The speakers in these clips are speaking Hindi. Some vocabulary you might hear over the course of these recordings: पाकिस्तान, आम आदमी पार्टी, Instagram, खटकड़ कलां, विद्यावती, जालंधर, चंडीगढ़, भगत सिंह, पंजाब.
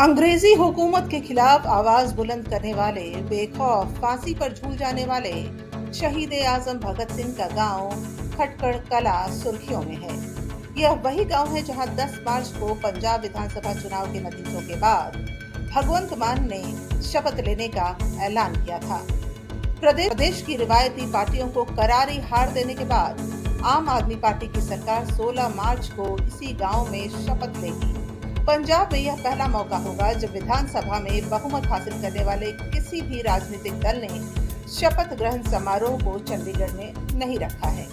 अंग्रेजी हुकूमत के खिलाफ आवाज बुलंद करने वाले, बेखौफ फांसी पर झूल जाने वाले शहीद आजम भगत सिंह का गांव खटकड़ कलां सुर्खियों में है। यह वही गांव है जहां 10 मार्च को पंजाब विधानसभा चुनाव के नतीजों के बाद भगवंत मान ने शपथ लेने का ऐलान किया था। प्रदेश की रिवायती पार्टियों को करारी हार देने के बाद आम आदमी पार्टी की सरकार 16 मार्च को इसी गांव में शपथ लेगी। पंजाब में यह पहला मौका होगा जब विधानसभा में बहुमत हासिल करने वाले किसी भी राजनीतिक दल ने शपथ ग्रहण समारोह को चंडीगढ़ में नहीं रखा है।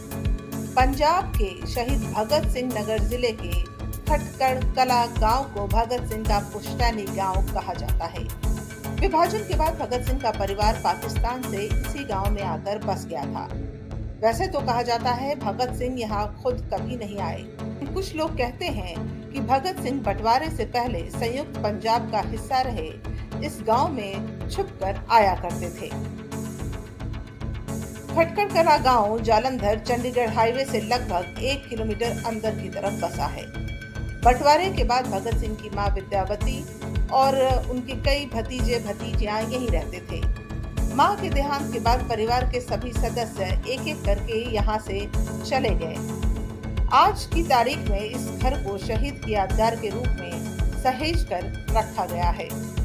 पंजाब के शहीद भगत सिंह नगर जिले के खटकड़ कलां गांव को भगत सिंह का पुश्तैनी गांव कहा जाता है। विभाजन के बाद भगत सिंह का परिवार पाकिस्तान से इसी गांव में आकर बस गया था। वैसे तो कहा जाता है भगत सिंह यहाँ खुद कभी नहीं आए। कुछ लोग कहते हैं कि भगत सिंह बंटवारे से पहले संयुक्त पंजाब का हिस्सा रहे इस गाँव में छुपकर आया करते थे। खटकड़ कलां गांव जालंधर चंडीगढ़ हाईवे से लगभग 1 किलोमीटर अंदर की तरफ बसा है। बंटवारे के बाद भगत सिंह की मां विद्यावती और उनके कई भतीजे भतीजियां यहीं रहते थे। मां के देहांत के बाद परिवार के सभी सदस्य एक एक करके यहां से चले गए। आज की तारीख में इस घर को शहीद की यादगार के रूप में सहेज कर रखा गया है।